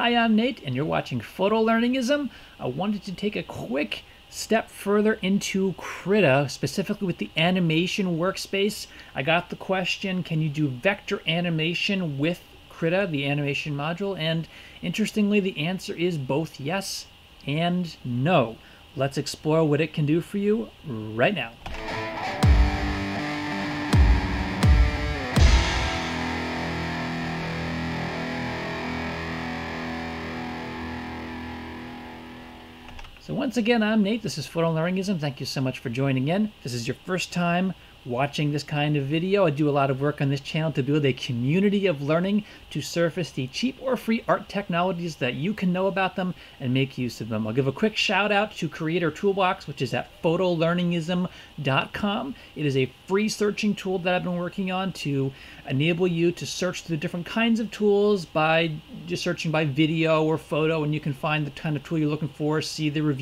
Hi, I'm Nate, and you're watching Photo Learningism. I wanted to take a quick step further into Krita, specifically with the animation workspace. I got the question, can you do vector animation with Krita, the animation module? And interestingly, the answer is both yes and no. Let's explore what it can do for you right now. So once again, I'm Nate. This is Photo Learningism. Thank you so much for joining in. This is your first time watching this kind of video. I do a lot of work on this channel to build a community of learning to surface the cheap or free art technologies that you can know about them and make use of them. I'll give a quick shout out to Creator Toolbox, which is at photolearningism.com. It is a free searching tool that I've been working on to enable you to search through different kinds of tools by just searching by video or photo, and you can find the kind of tool you're looking for, see the review,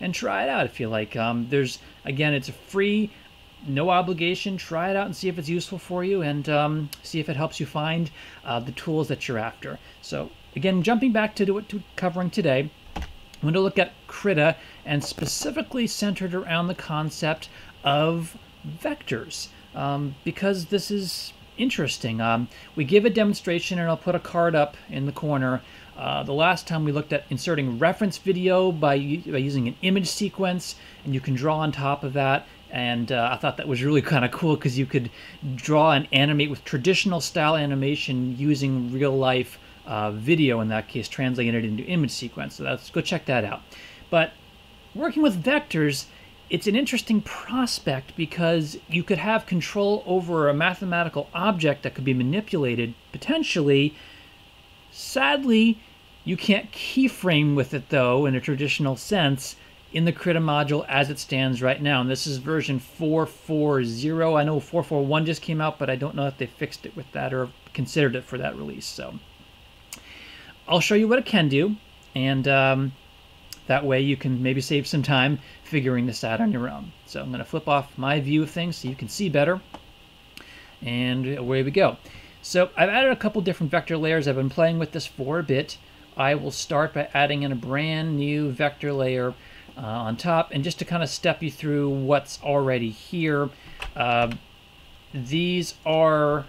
and try it out if you like. Again, it's a free, no obligation. Try it out and see if it's useful for you, and see if it helps you find the tools that you're after. So again, jumping back to what we're covering today, I'm going to look at Krita, and specifically centered around the concept of vectors, because this is interesting. We give a demonstration, and I'll put a card up in the corner. The last time we looked at inserting reference video by using an image sequence, and you can draw on top of that. And I thought that was really kind of cool because you could draw and animate with traditional style animation using real life video, in that case, translated into image sequence. So let's go check that out. But working with vectors, it's an interesting prospect because you could have control over a mathematical object that could be manipulated potentially. Sadly, you can't keyframe with it though in a traditional sense in the Krita module as it stands right now. And this is version 4.4.0. I know 4.4.1 just came out, but I don't know if they fixed it with that or considered it for that release. So I'll show you what it can do, and that way you can maybe save some time figuring this out on your own. So I'm gonna flip off my view of things so you can see better, and away we go. So I've added a couple different vector layers. I've been playing with this for a bit. I will start by adding in a brand new vector layer on top, and just to kind of step you through what's already here, these are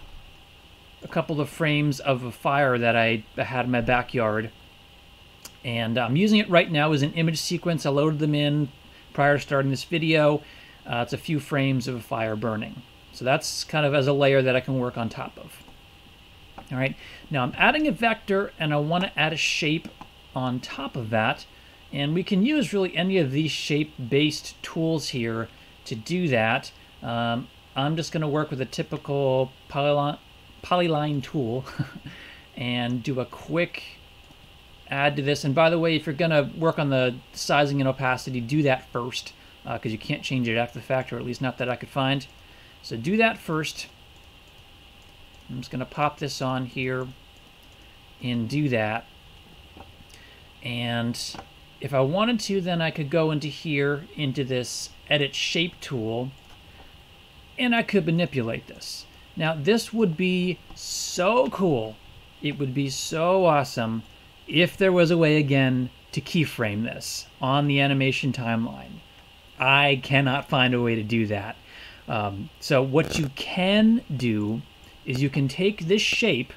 a couple of frames of a fire that I had in my backyard, and I'm using it right now as an image sequence. I loaded them in prior to starting this video. It's a few frames of a fire burning, so that's kind of as a layer that I can work on top of. All right, now I'm adding a vector, and I want to add a shape on top of that. And we can use really any of these shape-based tools here to do that. I'm just going to work with a typical polyline tool and do a quick add to this. And by the way, if you're going to work on the sizing and opacity, do that first, because you can't change it after the fact, or at least not that I could find. So do that first. I'm just going to pop this on here and do that. And if I wanted to, then I could go into here, into this Edit Shape tool, and I could manipulate this. Now, this would be so cool. It would be so awesome if there was a way, again, to keyframe this on the animation timeline. I cannot find a way to do that. So what you can do is you can take this shape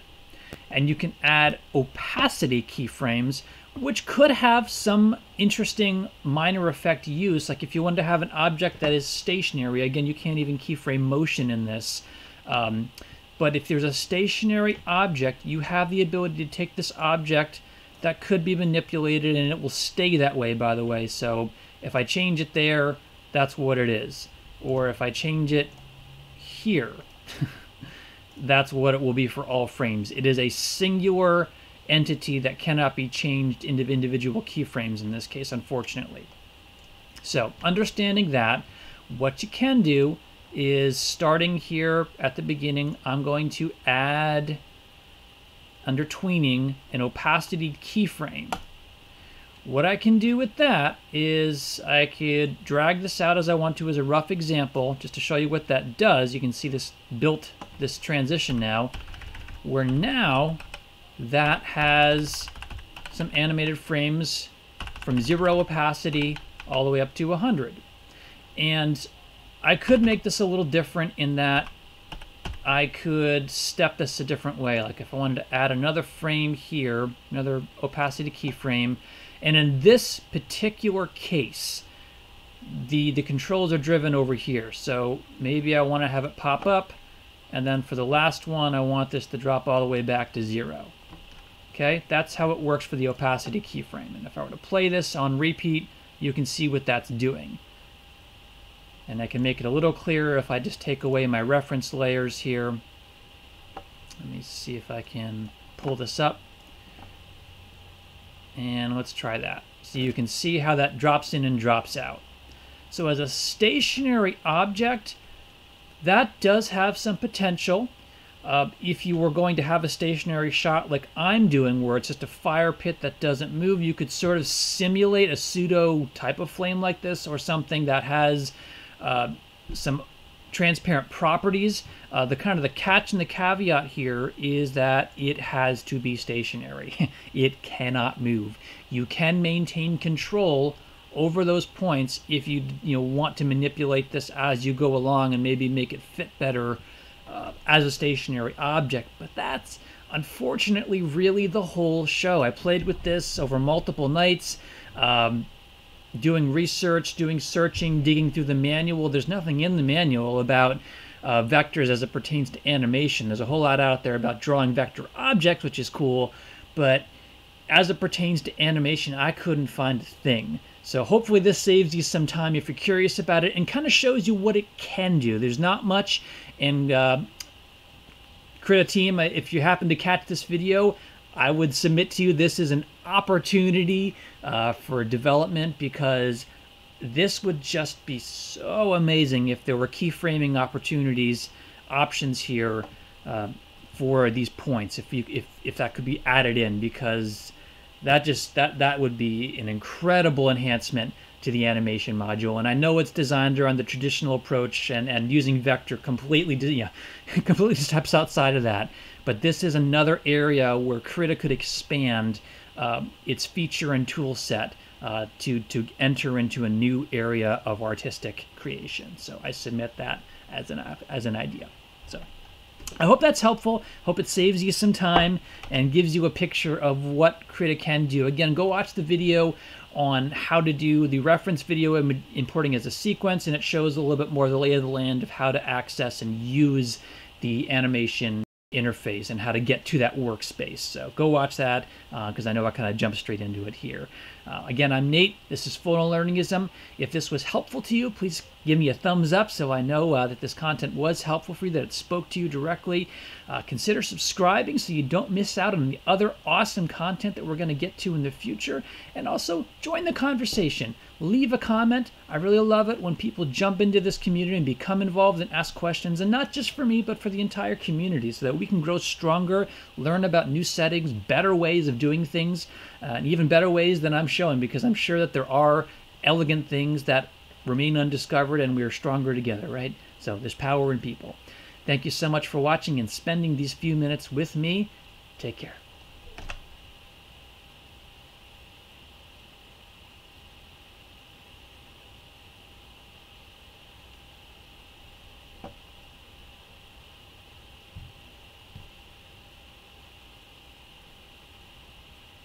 and you can add opacity keyframes, which could have some interesting minor effect use. Like if you wanted to have an object that is stationary, again, you can't even keyframe motion in this. But if there's a stationary object, you have the ability to take this object that could be manipulated, and it will stay that way, by the way. So if I change it there, that's what it is. Or if I change it here, that's what it will be for all frames. It is a singular entity that cannot be changed into individual keyframes in this case, unfortunately. So understanding that, what you can do is, starting here at the beginning, I'm going to add, under tweening, an opacity keyframe. What I can do with that is I could drag this out as I want to as a rough example, just to show you what that does. You can see this built, this transition now, where now that has some animated frames from 0 opacity all the way up to 100. And I could make this a little different in that I could step this a different way. Like if I wanted to add another frame here, another opacity keyframe, and in this particular case, the controls are driven over here. So maybe I want to have it pop up, and then for the last one, I want this to drop all the way back to 0. Okay, that's how it works for the opacity keyframe. And if I were to play this on repeat, you can see what that's doing. And I can make it a little clearer if I just take away my reference layers here. Let me see if I can pull this up. And let's try that. So you can see how that drops in and drops out. So as a stationary object, that does have some potential. If you were going to have a stationary shot like I'm doing, where it's just a fire pit that doesn't move, you could sort of simulate a pseudo type of flame like this, or something that has some transparent properties. The kind of the catch and the caveat here is that it has to be stationary. It cannot move. You can maintain control over those points if you want to manipulate this as you go along and maybe make it fit better as a stationary object, but that's unfortunately really the whole show. I played with this over multiple nights, doing research, doing searching, digging through the manual. There's nothing in the manual about vectors as it pertains to animation. There's a whole lot out there about drawing vector objects, which is cool, but as it pertains to animation, I couldn't find a thing. So hopefully this saves you some time if you're curious about it, and kind of shows you what it can do. There's not much, and Krita team, if you happen to catch this video, I would submit to you this is an opportunity for development, because this would just be so amazing if there were keyframing options here for these points, if that could be added in, because that would be an incredible enhancement to the animation module. And I know it's designed around the traditional approach, and using vector completely steps outside of that, but this is another area where Krita could expand its feature and tool set to enter into a new area of artistic creation. So I submit that as an idea. So I hope that's helpful. Hope it saves you some time and gives you a picture of what Krita can do. Again, go watch the video on how to do the reference video importing as a sequence, and it shows a little bit more the lay of the land of how to access and use the animation interface and how to get to that workspace. So go watch that, because I know I kind of jumped straight into it here. Again, I'm Nate. This is Photo Learningism. If this was helpful to you, please give me a thumbs up so I know that this content was helpful for you, that it spoke to you directly. Consider subscribing so you don't miss out on the other awesome content that we're going to get to in the future. And also join the conversation. Leave a comment. I really love it when people jump into this community and become involved and ask questions, and not just for me, but for the entire community, so that we can grow stronger, learn about new settings, better ways of doing things, and even better ways than I'm showing, because I'm sure that there are elegant things that remain undiscovered, and we are stronger together, right? So there's power in people. Thank you so much for watching and spending these few minutes with me. Take care.